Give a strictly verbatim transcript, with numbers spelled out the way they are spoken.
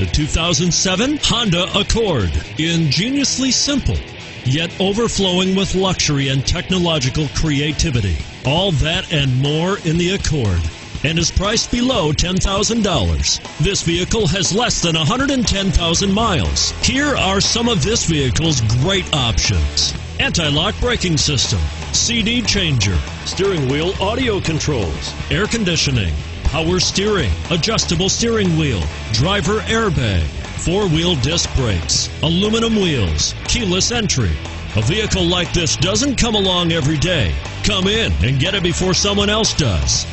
The two thousand seven Honda Accord, ingeniously simple, yet overflowing with luxury and technological creativity. All that and more in the Accord, and is priced below ten thousand dollars. This vehicle has less than one hundred ten thousand miles. Here are some of this vehicle's great options: anti-lock braking system, C D changer, steering wheel audio controls, air conditioning, power steering, adjustable steering wheel, driver airbag, four-wheel disc brakes, aluminum wheels, keyless entry. A vehicle like this doesn't come along every day. Come in and get it before someone else does.